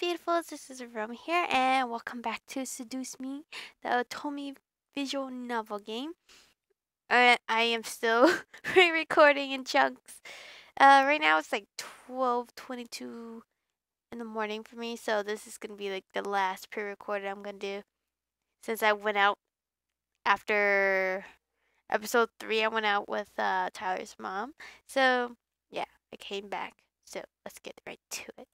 beautifuls, this is Rome here, and welcome back to Seduce Me, the Otomi visual novel game. I am still re-recording in chunks. Right now it's like 12:22 in the morning for me, so this is going to be like the last pre-recorded I'm going to do. Since I went out after episode 3, I went out with Tyler's mom. So, yeah, I came back. So, let's get right to it.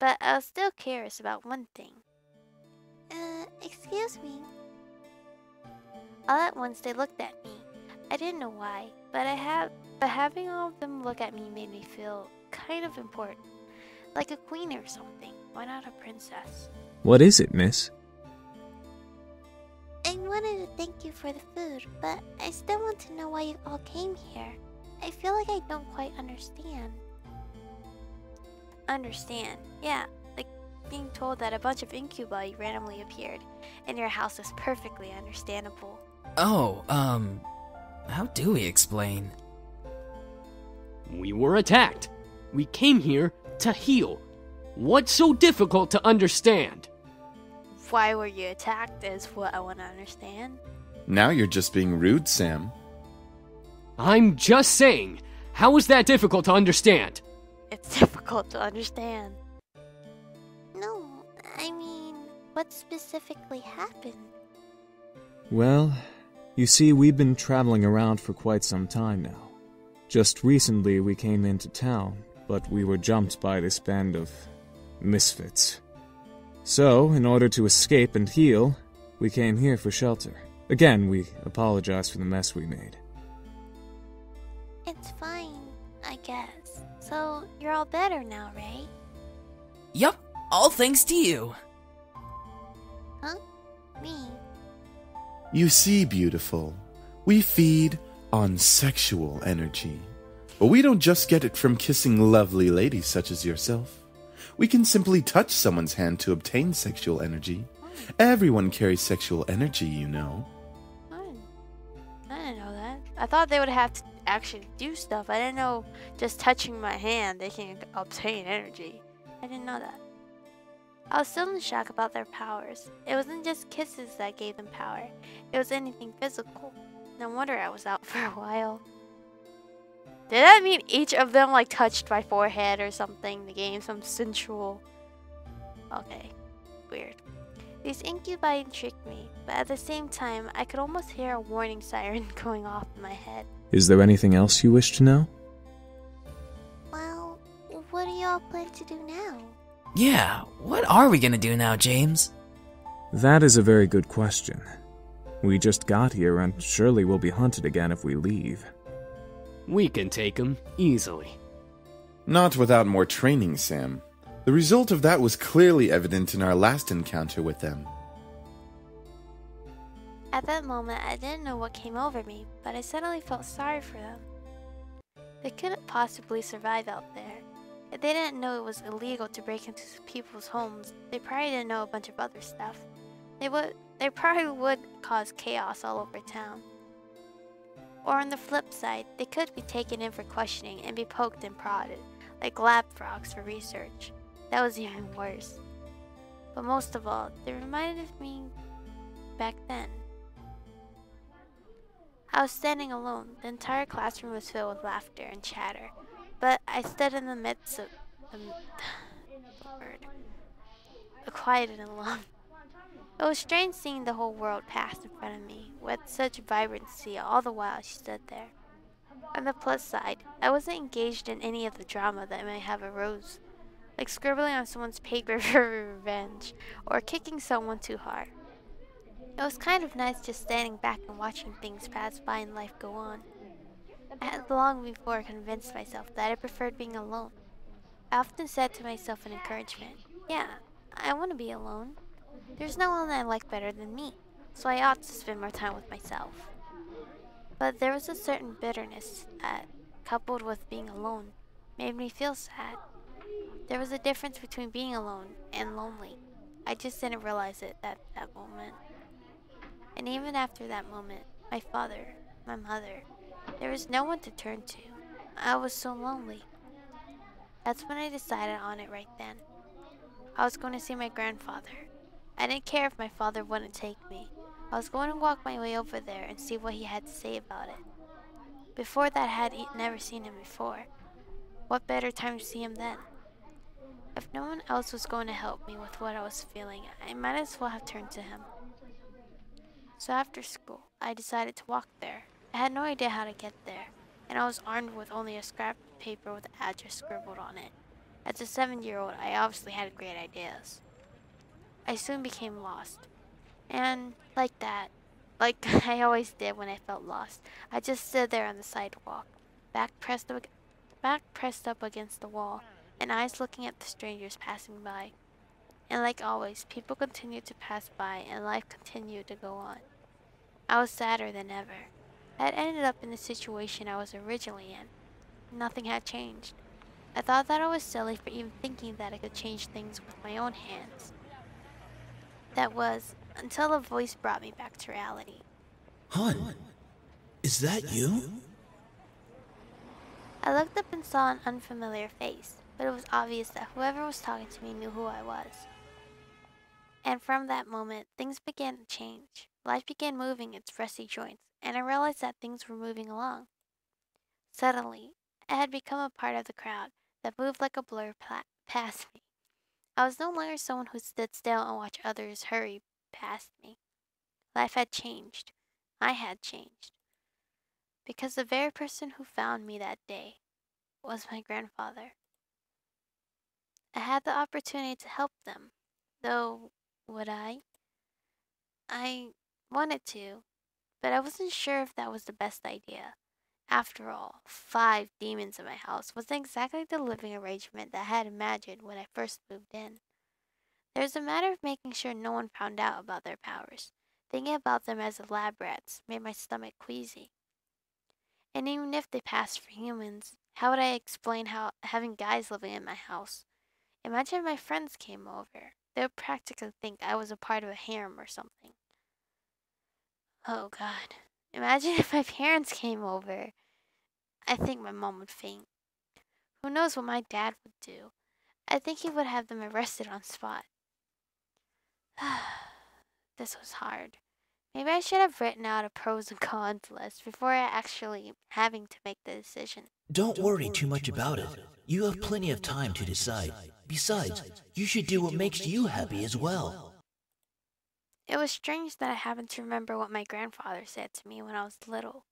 But I was still curious about one thing. Excuse me. All at once they looked at me. I didn't know why, but having all of them look at me made me feel kind of important. Like a queen or something. Why not a princess? What is it, miss? I wanted to thank you for the food, but I still want to know why you all came here. I feel like I don't quite understand. Yeah, like being told that a bunch of incubi randomly appeared in your house is perfectly understandable. Oh, how do we explain? We were attacked. We came here to heal. What's so difficult to understand? Why were you attacked is what I want to understand. Now you're just being rude, Sam. I'm just saying, how is that difficult to understand? It's difficult to understand. No, I mean, what specifically happened? Well, you see, we've been traveling around for quite some time now. Just recently we came into town, but we were jumped by this band of misfits. So, in order to escape and heal, we came here for shelter. Again, we apologize for the mess we made. It's fine, I guess. So, you're all better now, right? Yup, all thanks to you. Huh? Me? You see, beautiful, we feed on sexual energy. But we don't just get it from kissing lovely ladies such as yourself. We can simply touch someone's hand to obtain sexual energy. Mm. Everyone carries sexual energy, you know. I didn't know that. I thought they would have to actually do stuff. I didn't know just touching my hand they can obtain energy. I didn't know that. I was still in shock about their powers. It wasn't just kisses that gave them power. It was anything physical. No wonder I was out for a while. Did that mean each of them like touched my forehead or something to gain some sensual? Okay, weird. These incubi intrigued me, but at the same time I could almost hear a warning siren going off in my head. Is there anything else you wish to know? Well, what do y'all plan to do now? Yeah, what are we gonna do now, James? That is a very good question. We just got here and surely we'll be hunted again if we leave. We can take them easily. Not without more training, Sam. The result of that was clearly evident in our last encounter with them. At that moment, I didn't know what came over me, but I suddenly felt sorry for them. They couldn't possibly survive out there. If they didn't know it was illegal to break into people's homes, they probably didn't know a bunch of other stuff. They probably would cause chaos all over town. Or on the flip side, they could be taken in for questioning and be poked and prodded, like lab frogs for research. That was even worse. But most of all, they reminded me back then. I was standing alone. The entire classroom was filled with laughter and chatter, but I stood in the midst of quiet and alone. It was strange seeing the whole world pass in front of me with such vibrancy all the while she stood there. On the plus side, I wasn't engaged in any of the drama that might have arose, like scribbling on someone's paper for revenge or kicking someone too hard. It was kind of nice just standing back and watching things pass by and life go on. I had long before convinced myself that I preferred being alone. I often said to myself in encouragement, yeah, I want to be alone. There's no one I like better than me, so I ought to spend more time with myself. But there was a certain bitterness that, coupled with being alone, made me feel sad. There was a difference between being alone and lonely. I just didn't realize it at that moment. And even after that moment, my father, my mother, there was no one to turn to. I was so lonely. That's when I decided on it right then. I was going to see my grandfather. I didn't care if my father wouldn't take me. I was going to walk my way over there and see what he had to say about it. Before that, I had never seen him before. What better time to see him then? If no one else was going to help me with what I was feeling, I might as well have turned to him. So after school, I decided to walk there. I had no idea how to get there, and I was armed with only a scrap of paper with the address scribbled on it. As a 7-year-old, I obviously had great ideas. I soon became lost. And like that, like I always did when I felt lost, I just stood there on the sidewalk, back pressed up against the wall, and eyes looking at the strangers passing by. And like always, people continued to pass by and life continued to go on. I was sadder than ever. I had ended up in the situation I was originally in. Nothing had changed. I thought that I was silly for even thinking that I could change things with my own hands. That was, until a voice brought me back to reality. Hun, is that you? I looked up and saw an unfamiliar face, but it was obvious that whoever was talking to me knew who I was. And from that moment, things began to change. Life began moving its rusty joints, and I realized that things were moving along. Suddenly, I had become a part of the crowd that moved like a blur past me. I was no longer someone who stood still and watched others hurry past me. Life had changed. I had changed. Because the very person who found me that day was my grandfather. I had the opportunity to help them, though, would I? I wanted to, but I wasn't sure if that was the best idea. After all, 5 demons in my house wasn't exactly the living arrangement that I had imagined when I first moved in. There was a matter of making sure no one found out about their powers. Thinking about them as lab rats made my stomach queasy. And even if they passed for humans, how would I explain having guys living in my house? Imagine if my friends came over. They would practically think I was a part of a harem or something. Oh God. Imagine if my parents came over. I think my mom would faint. Who knows what my dad would do? I think he would have them arrested on spot. This was hard. Maybe I should have written out a pros and cons list before actually having to make the decision. Don't worry too much about it. You have plenty of time to decide. Besides, you should do what makes you happy as well. It was strange that I happened to remember what my grandfather said to me when I was little,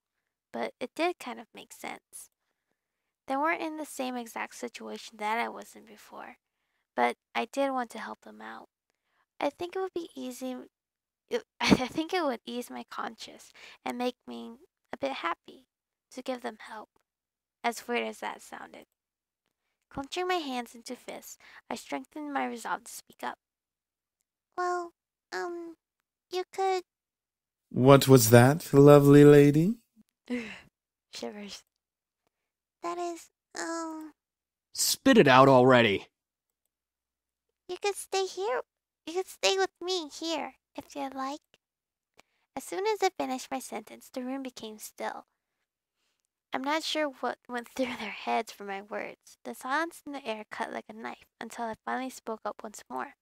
but it did kind of make sense. They weren't in the same exact situation that I was in before, but I did want to help them out. I think it would ease my conscience and make me a bit happy to give them help, as weird as that sounded. Clenching my hands into fists, I strengthened my resolve to speak up. Well, you could... What was that, lovely lady? Shivers. That is, Spit it out already! You could stay here. You could stay with me here, if you'd like. As soon as I finished my sentence, the room became still. I'm not sure what went through their heads for my words. The silence in the air cut like a knife, until I finally spoke up once more.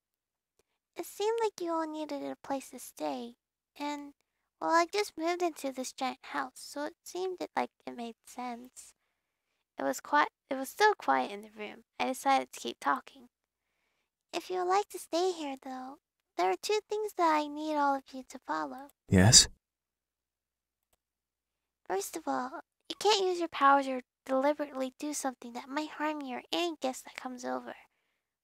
It seemed like you all needed a place to stay, and, well, I just moved into this giant house, so it seemed like it made sense. It was still quiet in the room. I decided to keep talking. If you'd like to stay here, though, there are 2 things that I need all of you to follow. Yes? First of all, you can't use your powers or deliberately do something that might harm you or any guest that comes over.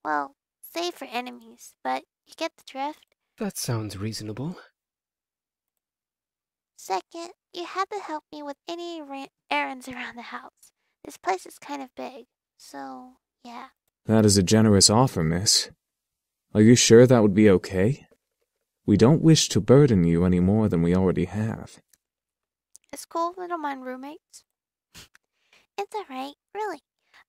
Well, save for enemies, but you get the drift? That sounds reasonable. Second, you had to help me with any errands around the house. This place is kind of big, so, yeah. That is a generous offer, miss. Are you sure that would be okay? We don't wish to burden you any more than we already have. It's cool, we don't mind roommates. It's alright, really.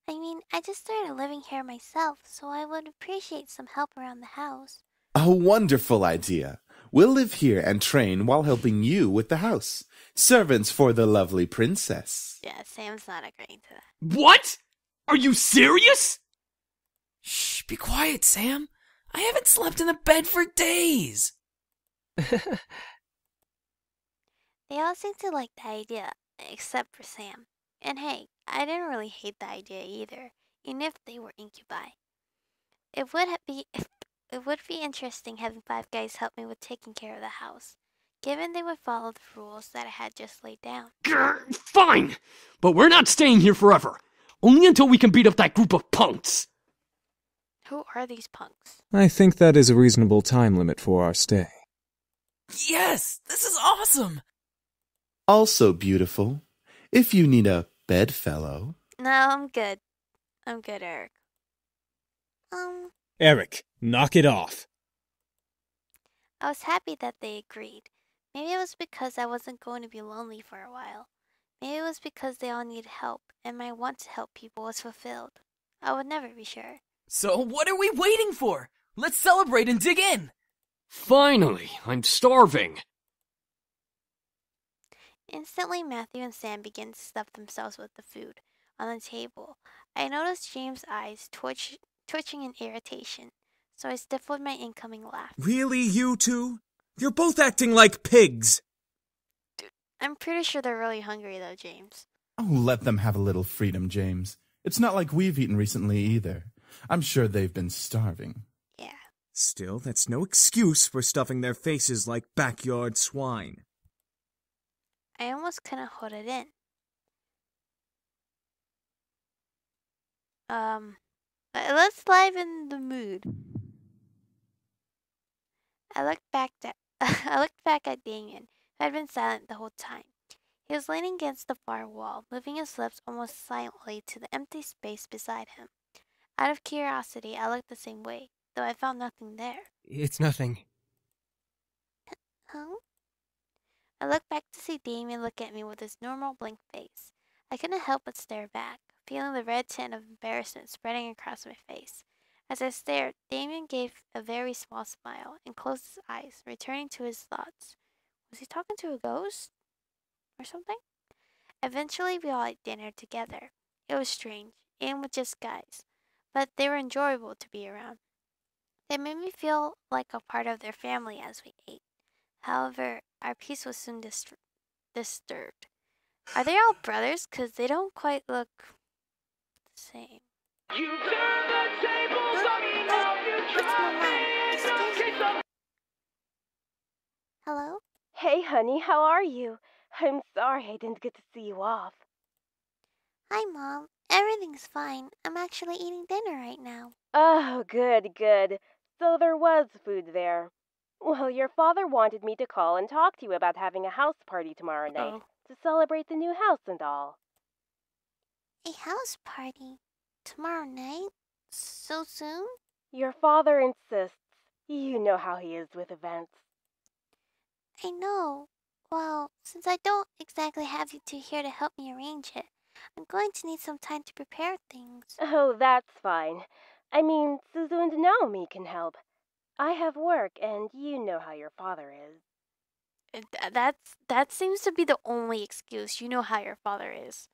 I mean, I just started living here myself, so I would appreciate some help around the house. A wonderful idea. We'll live here and train while helping you with the house. Servants for the lovely princess. Yeah, Sam's not agreeing to that. What? Are you serious? Shh, be quiet, Sam. I haven't slept in a bed for days. They all seem to like the idea, except for Sam. And hey, I didn't really hate the idea either, even if they were incubi. It would be interesting having 5 guys help me with taking care of the house, given they would follow the rules that I had just laid down. Grr, fine! But we're not staying here forever! Only until we can beat up that group of punks! Who are these punks? I think that is a reasonable time limit for our stay. Yes! This is awesome! Also beautiful, if you need a bedfellow. No, I'm good. I'm good, Eric. Eric, knock it off. I was happy that they agreed. Maybe it was because I wasn't going to be lonely for a while. Maybe it was because they all need help, and my want to help people was fulfilled. I would never be sure. So what are we waiting for? Let's celebrate and dig in! Finally, I'm starving. Instantly, Matthew and Sam begin to stuff themselves with the food on the table. I noticed James' eyes twitching in irritation, so I stifled my incoming laugh. Really, you two? You're both acting like pigs! Dude, I'm pretty sure they're really hungry, though, James. Oh, let them have a little freedom, James. It's not like we've eaten recently, either. I'm sure they've been starving. Yeah. Still, that's no excuse for stuffing their faces like backyard swine. I almost couldn't hold it in. Let's liven the mood. I looked back at Damien, who had been silent the whole time. He was leaning against the far wall, moving his lips almost silently to the empty space beside him. Out of curiosity, I looked the same way, though I found nothing there. It's nothing. Huh? I looked back to see Damien look at me with his normal blank face. I couldn't help but stare back, feeling the red tint of embarrassment spreading across my face. As I stared, Damien gave a very small smile and closed his eyes, returning to his thoughts. Was he talking to a ghost? Or something? Eventually, we all ate dinner together. It was strange, and with just guys, but they were enjoyable to be around. They made me feel like a part of their family as we ate. However, our peace was soon disturbed. Are they all brothers? Because they don't quite look the same. You turn the tables on me now, you try. Hello? Hey, honey, how are you? I'm sorry I didn't get to see you off. Hi, Mom. Everything's fine. I'm actually eating dinner right now. Oh, good, good. So there was food there. Well, your father wanted me to call and talk to you about having a house party tomorrow night to celebrate the new house and all. A house party? Tomorrow night? So soon? Your father insists. You know how he is with events. I know. Well, since I don't exactly have you two here to help me arrange it, I'm going to need some time to prepare things. Oh, that's fine. I mean, Suzu and Naomi can help. I have work, and you know how your father is. That seems to be the only excuse. You know how your father is.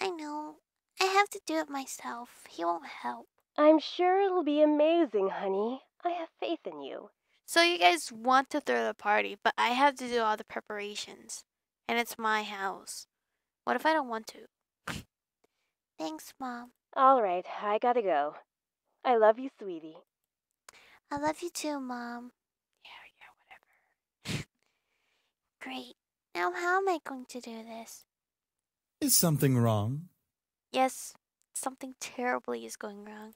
I know. I have to do it myself. He won't help. I'm sure it'll be amazing, honey. I have faith in you. So you guys want to throw the party, but I have to do all the preparations. And it's my house. What if I don't want to? Thanks, Mom. All right, I gotta go. I love you, sweetie. I love you too, Mom. Yeah, whatever. Great. Now how am I going to do this? Is something wrong? Yes, something terribly is going wrong.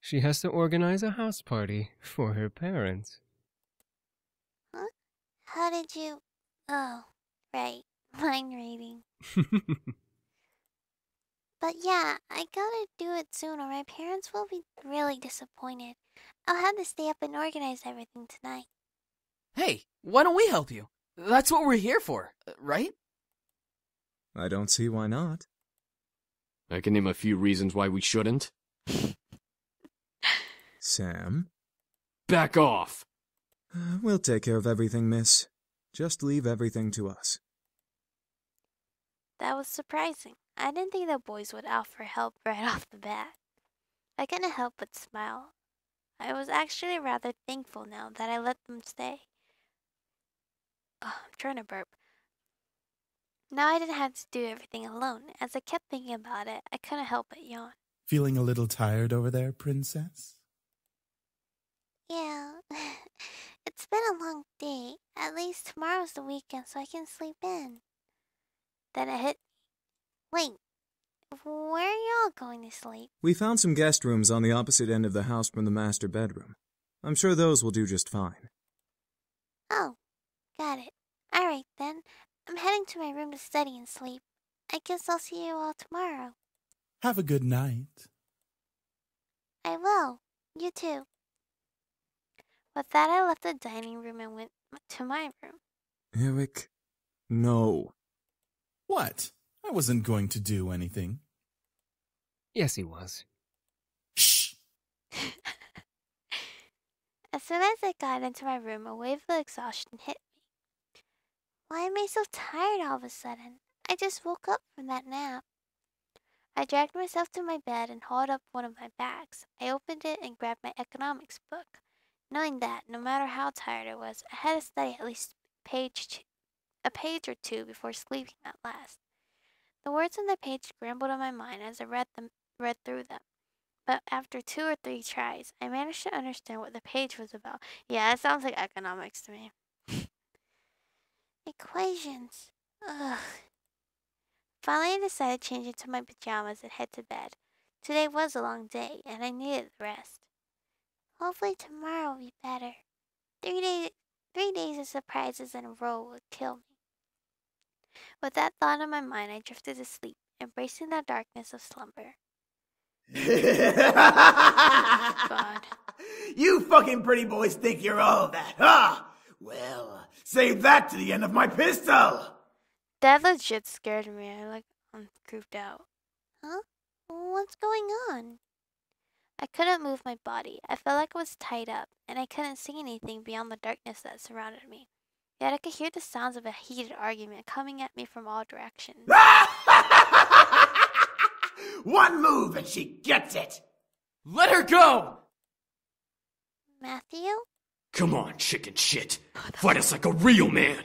She has to organize a house party for her parents. Huh? How did you... Oh, right. Mind reading. But yeah, I gotta do it soon or my parents will be really disappointed. I'll have to stay up and organize everything tonight. Hey, why don't we help you? That's what we're here for, right? I don't see why not. I can name a few reasons why we shouldn't. Sam? Back off! We'll take care of everything, miss. Just leave everything to us. That was surprising. I didn't think the boys would offer help right off the bat. I couldn't help but smile. I was actually rather thankful now that I let them stay. Oh, I'm trying to burp. Now I didn't have to do everything alone. As I kept thinking about it, I couldn't help but yawn. Feeling a little tired over there, princess? Yeah. It's been a long day. At least tomorrow's the weekend, so I can sleep in. Then it hit me. Wait. Where are y'all going to sleep? We found some guest rooms on the opposite end of the house from the master bedroom. I'm sure those will do just fine. Oh, got it. Alright then, I'm heading to my room to study and sleep. I guess I'll see you all tomorrow. Have a good night. I will. You too. With that, I left the dining room and went to my room. Eric, no. What? I wasn't going to do anything. Yes, he was. Shh! As soon as I got into my room, a wave of exhaustion hit me. Why am I so tired all of a sudden? I just woke up from that nap. I dragged myself to my bed and hauled up one of my bags. I opened it and grabbed my economics book, knowing that, no matter how tired I was, I had to study at least a page or two before sleeping at last. The words on the page scrambled in my mind as I read through them, but after 2 or 3 tries, I managed to understand what the page was about. Yeah, that sounds like economics to me. Equations. Ugh. Finally, I decided to change into my pajamas and head to bed. Today was a long day, and I needed rest. Hopefully tomorrow will be better. 3 days of surprises in a row would kill me. With that thought in my mind, I drifted to sleep, embracing the darkness of slumber. God. You fucking pretty boys think you're all that, huh? Well, save that to the end of my pistol! That legit scared me. I'm creeped out. Huh? What's going on? I couldn't move my body. I felt like I was tied up, and I couldn't see anything beyond the darkness that surrounded me. Yet I could hear the sounds of a heated argument coming at me from all directions. One move and she gets it! Let her go! Matthew? Come on, chicken shit. Fight us like a real man.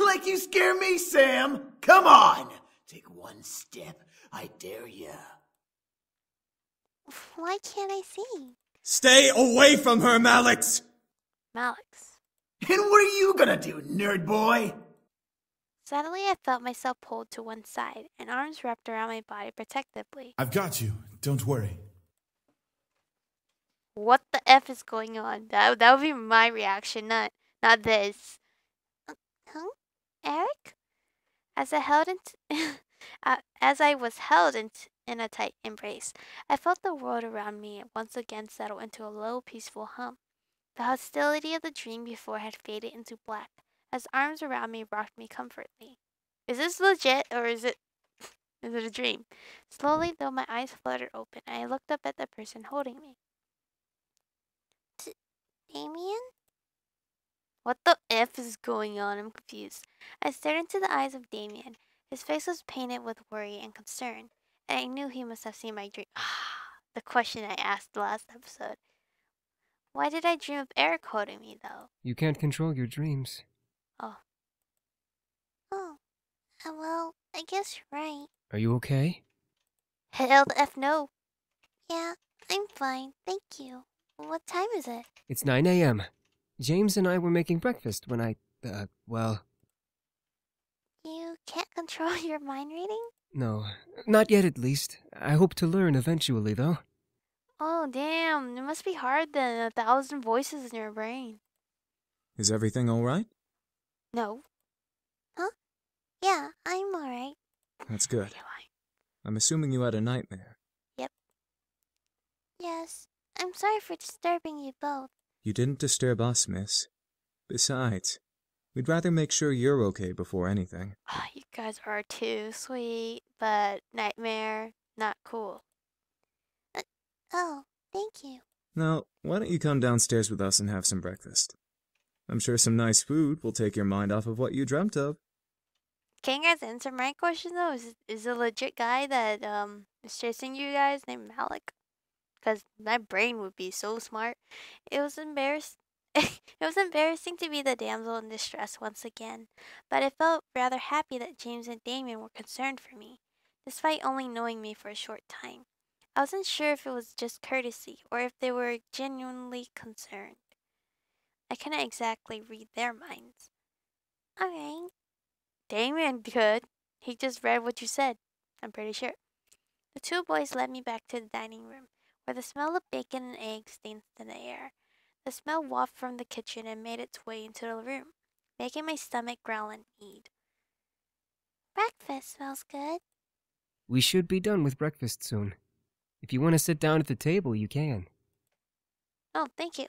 Like you scare me, Sam. Come on. Take one step. I dare ya. Why can't I see? Stay away from her, Malix! Malix. And what are you gonna do, nerd boy? Suddenly, I felt myself pulled to one side, and arms wrapped around my body protectively. I've got you. Don't worry. What the F is going on? That would be my reaction, not this. Huh? Eric? As I was held in a tight embrace, I felt the world around me once again settle into a low, peaceful hum. The hostility of the dream before had faded into black, as arms around me rocked me comfortably. Is this legit, or is it a dream? Slowly, though my eyes fluttered open, I looked up at the person holding me. Damien? What the F is going on? I'm confused. I stared into the eyes of Damien. His face was painted with worry and concern, and I knew he must have seen my dream. The question I asked last episode. Why did I dream of Eric holding me, though? You can't control your dreams. Oh. Oh. Well, I guess you're right. Are you okay? Hell the F no. Yeah, I'm fine. Thank you. What time is it? It's 9 a.m. James and I were making breakfast when I, well... You can't control your mind reading? No. Not yet, at least. I hope to learn eventually, though. Oh, damn. It must be hard then, 1,000 voices in your brain. Is everything all right? No. Huh? Yeah, I'm all right. That's good. I'm assuming you had a nightmare. Yep. Yes. I'm sorry for disturbing you both. You didn't disturb us, miss. Besides, we'd rather make sure you're okay before anything. Oh, you guys are too sweet, but nightmare, not cool. Oh, thank you. Now, why don't you come downstairs with us and have some breakfast? I'm sure some nice food will take your mind off of what you dreamt of. Can you guys answer my question, though? Is a legit guy that is chasing you guys named Malik? because my brain would be so smart. It was embarrassing. It was embarrassing to be the damsel in distress once again, but I felt rather happy that James and Damien were concerned for me, despite only knowing me for a short time. I wasn't sure if it was just courtesy or if they were genuinely concerned. I couldn't exactly read their minds. Alright. Damien could. He just read what you said, I'm pretty sure. The two boys led me back to the dining room, where the smell of bacon and eggs danced in the air. The smell wafted from the kitchen and made its way into the room, making my stomach growl and need. Breakfast smells good. We should be done with breakfast soon. If you want to sit down at the table, you can. Oh, thank you.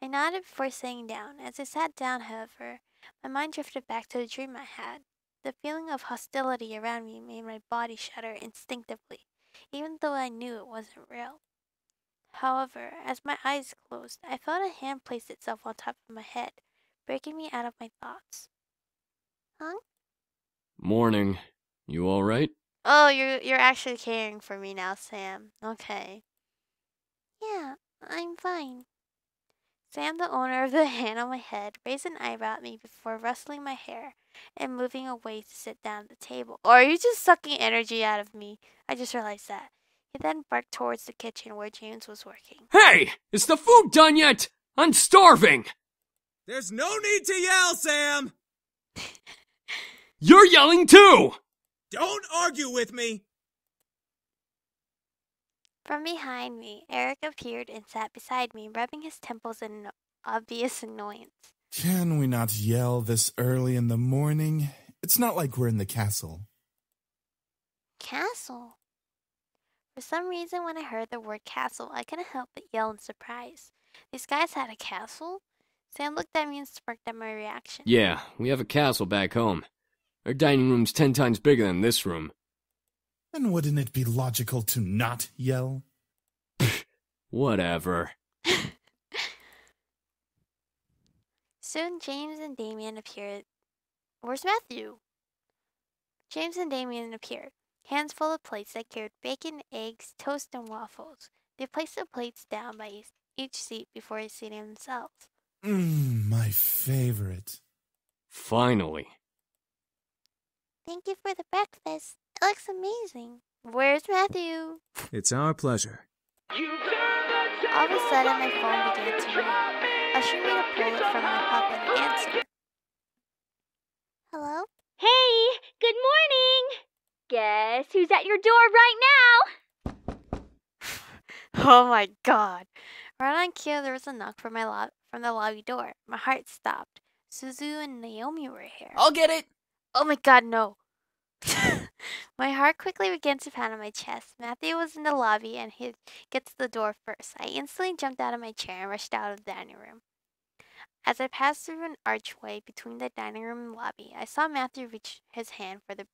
I nodded before sitting down. As I sat down, however, my mind drifted back to the dream I had. The feeling of hostility around me made my body shudder instinctively, even though I knew it wasn't real. However, as my eyes closed, I felt a hand place itself on top of my head, breaking me out of my thoughts. Huh? Morning. You all right? Oh, you're actually caring for me now, Sam. Okay. Yeah, I'm fine. Sam, the owner of the hand on my head, raised an eyebrow at me before rustling my hair and moving away to sit down at the table. Or are you just sucking energy out of me? I just realized that. He then barked towards the kitchen where James was working. Hey! Is the food done yet? I'm starving! There's no need to yell, Sam! You're yelling too! Don't argue with me! From behind me, Eric appeared and sat beside me, rubbing his temples in an obvious annoyance. Can we not yell this early in the morning? It's not like we're in the castle. Castle? For some reason, when I heard the word castle, I couldn't help but yell in surprise. These guys had a castle? Sam looked at me and smirked at my reaction. Yeah, we have a castle back home. Our dining room's 10 times bigger than this room. Then wouldn't it be logical to not yell? Whatever. Soon, James and Damien appeared. Where's Matthew? James and Damien appeared. Hands full of plates that carried bacon, eggs, toast, and waffles. They placed the plates down by each seat before seating themselves. My favorite. Finally. Thank you for the breakfast. It looks amazing. Where's Matthew? It's our pleasure. All of a sudden, my phone began to ring. Usher made a pull from my pocket and answered. Hello? Hey! Good morning! Guess who's at your door right now? Oh my god. Right on cue, there was a knock from the lobby door. My heart stopped. Suzu and Naomi were here. I'll get it! Oh my god, no. My heart quickly began to pound on my chest. Matthew was in the lobby and he gets to the door first. I instantly jumped out of my chair and rushed out of the dining room. As I passed through an archway between the dining room and lobby, I saw Matthew reach his hand for the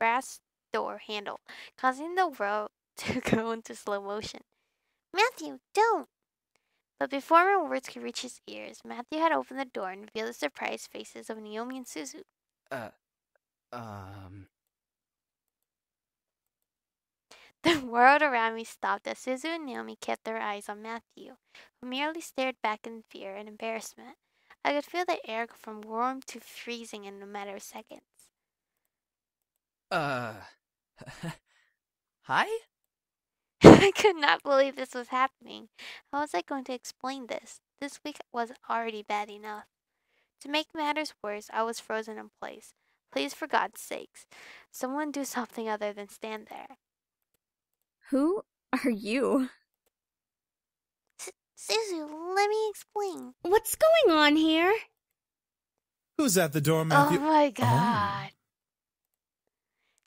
brass door handle, causing the world to go into slow motion. Matthew, don't! But before my words could reach his ears, Matthew had opened the door and revealed the surprised faces of Naomi and Suzu. The world around me stopped as Suzu and Naomi kept their eyes on Matthew, who merely stared back in fear and embarrassment. I could feel the air go from warm to freezing in a matter of seconds. Hi? I could not believe this was happening. How was I going to explain this? This week was already bad enough. To make matters worse, I was frozen in place. Please, for God's sakes, someone do something other than stand there. Who are you? Suzu, let me explain. What's going on here? Who's at the door, Matthew? Oh my god. Oh.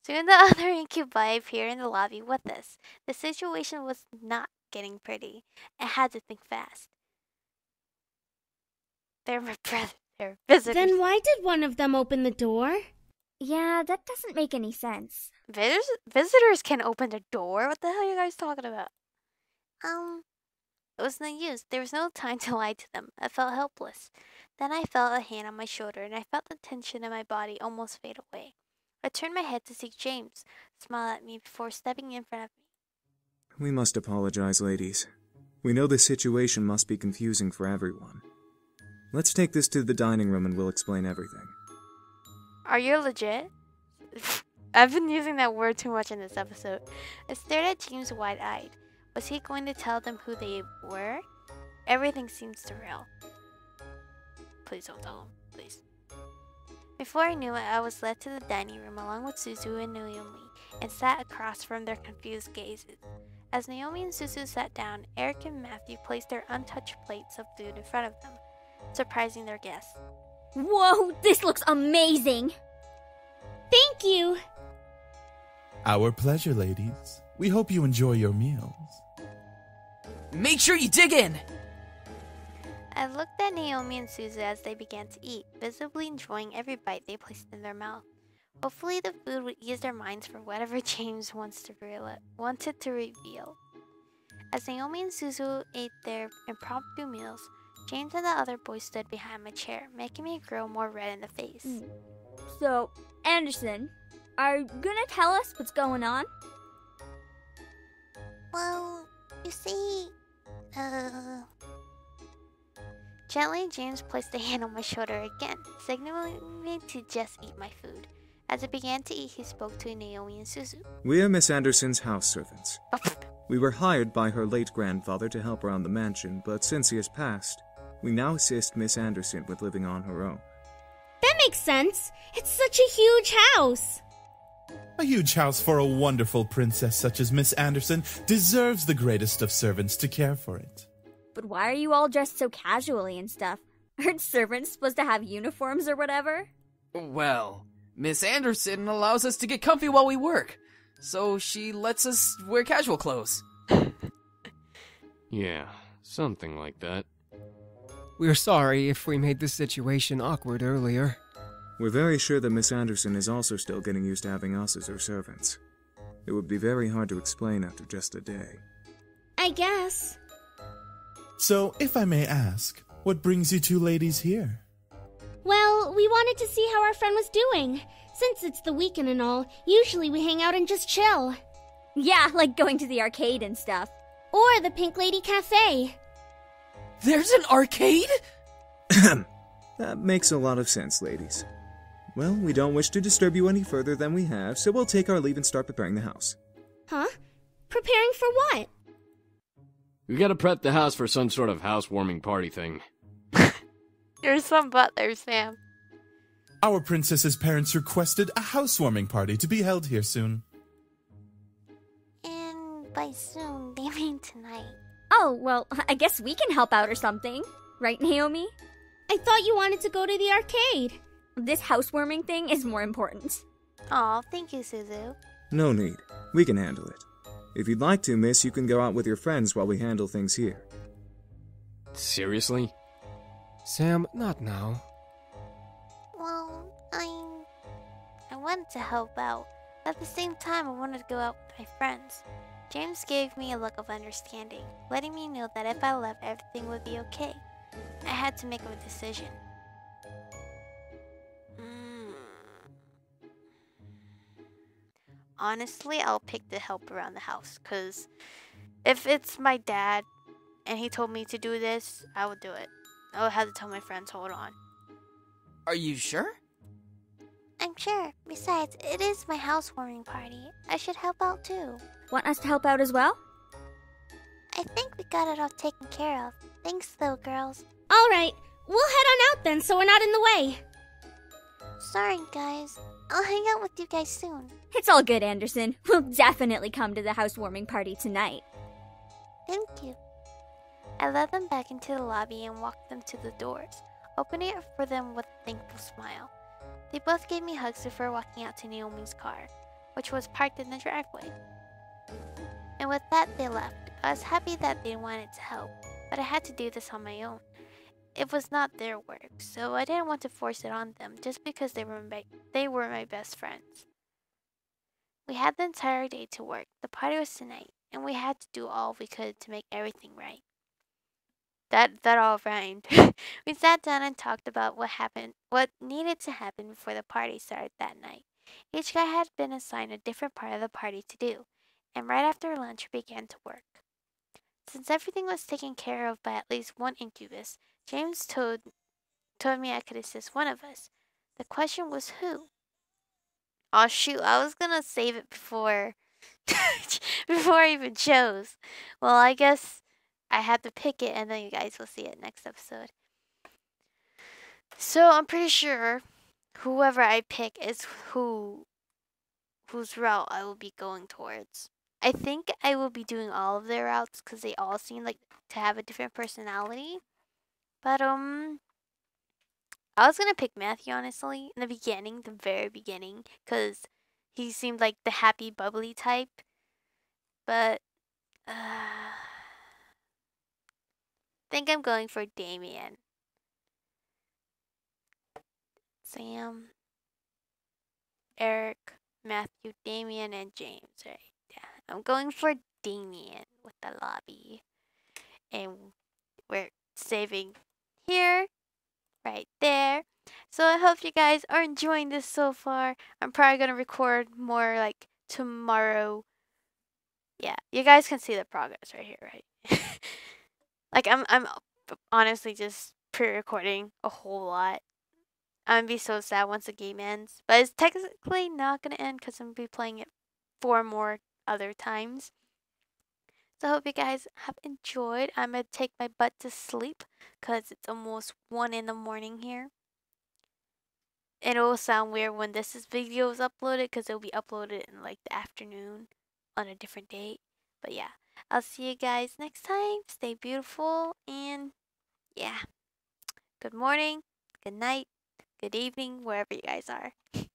Soon the other incubi appeared in the lobby with us. The situation was not getting pretty. I had to think fast. They're visitors. Then why did one of them open the door? Yeah, that doesn't make any sense. Visitors can open the door? What the hell are you guys talking about? It was no use. There was no time to lie to them. I felt helpless. Then I felt a hand on my shoulder, and I felt the tension in my body almost fade away. I turned my head to see James smile at me before stepping in front of me. We must apologize, ladies. We know this situation must be confusing for everyone. Let's take this to the dining room and we'll explain everything. Are you legit? I've been using that word too much in this episode. I stared at James wide-eyed. Was he going to tell them who they were? Everything seemed surreal. Please don't tell him, please. Before I knew it, I was led to the dining room along with Suzu and Naomi and sat across from their confused gazes. As Naomi and Suzu sat down, Eric and Matthew placed their untouched plates of food in front of them, surprising their guests. Whoa, this looks amazing! Thank you! Our pleasure, ladies. We hope you enjoy your meals. Make sure you dig in! I looked at Naomi and Suzu as they began to eat, visibly enjoying every bite they placed in their mouth. Hopefully the food would ease their minds for whatever James wanted to reveal. As Naomi and Suzu ate their impromptu meals, James and the other boy stood behind my chair, making me grow more red in the face. So, Anderson, are you gonna tell us what's going on? Well, you see, Gently, James placed a hand on my shoulder again, signaling me to just eat my food. As I began to eat, he spoke to Naomi and Suzu. We are Miss Anderson's house servants. We were hired by her late grandfather to help around the mansion, but since he has passed, we now assist Miss Anderson with living on her own. That makes sense! It's such a huge house! A huge house for a wonderful princess such as Miss Anderson deserves the greatest of servants to care for it. But why are you all dressed so casually and stuff? Aren't servants supposed to have uniforms or whatever? Well, Miss Anderson allows us to get comfy while we work, so she lets us wear casual clothes. Yeah, something like that. We're sorry if we made this situation awkward earlier. We're very sure that Miss Anderson is also still getting used to having us as her servants. It would be very hard to explain after just a day. I guess. So, if I may ask, what brings you two ladies here? Well, we wanted to see how our friend was doing. Since it's the weekend and all, usually we hang out and just chill. Yeah, like going to the arcade and stuff. Or the Pink Lady Cafe. There's an arcade? That makes a lot of sense, ladies. Well, we don't wish to disturb you any further than we have, so we'll take our leave and start preparing the house. Huh? Preparing for what? We gotta prep the house for some sort of housewarming party thing. There's some butler, Sam. Our princess's parents requested a housewarming party to be held here soon. And by soon, they mean tonight. Oh, well, I guess we can help out or something. Right, Naomi? I thought you wanted to go to the arcade. This housewarming thing is more important. Aw, thank you, Suzu. No need. We can handle it. If you'd like to, miss, you can go out with your friends while we handle things here. Seriously? Sam, not now. Well, I wanted to help out. At the same time, I wanted to go out with my friends. James gave me a look of understanding, letting me know that if I left, everything would be okay. I had to make a decision. Honestly, I'll pick the help around the house, because if it's my dad and he told me to do this, I would do it. I would have to tell my friends, hold on. Are you sure? I'm sure. Besides, it is my housewarming party. I should help out too. Want us to help out as well? I think we got it all taken care of. Thanks, little girls. Alright, we'll head on out then so we're not in the way. Sorry, guys. I'll hang out with you guys soon. It's all good, Anderson. We'll definitely come to the housewarming party tonight. Thank you. I led them back into the lobby and walked them to the doors, opening it for them with a thankful smile. They both gave me hugs before walking out to Naomi's car, which was parked in the driveway. And with that, they left. I was happy that they wanted to help, but I had to do this on my own. It was not their work, so I didn't want to force it on them just because they were my best friends. We had the entire day to work. The party was tonight, and we had to do all we could to make everything right. That all rhymed. We sat down and talked about what needed to happen before the party started that night. Each guy had been assigned a different part of the party to do, and right after lunch we began to work. Since everything was taken care of by at least one incubus, James told me I could assist one of us. The question was who? Oh shoot, I was gonna save it before I even chose. Well, I guess I had to pick it and then you guys will see it next episode. So I'm pretty sure whoever I pick is whose route I will be going towards. I think I will be doing all of their routes because they all seem like to have a different personality. But I was gonna pick Matthew honestly in the beginning, the very beginning, because he seemed like the happy, bubbly type. But I think I'm going for Damien. Sam, Eric, Matthew, Damien, and James. Right? Yeah, I'm going for Damien with the lobby, and we're saving here, right there. So I hope you guys are enjoying this so far. I'm probably gonna record more like tomorrow. Yeah, you guys can see the progress right here, right? Like I'm honestly just pre-recording a whole lot. I'm gonna be so sad once the game ends, but it's technically not gonna end because I'm gonna be playing it 4 more other times. So I hope you guys have enjoyed. I'm gonna take my butt to sleep because it's almost 1 in the morning here. And it will sound weird when this video is uploaded because it'll be uploaded in like the afternoon on a different date. But yeah, I'll see you guys next time. Stay beautiful and yeah, good morning, good night. Good evening, wherever you guys are.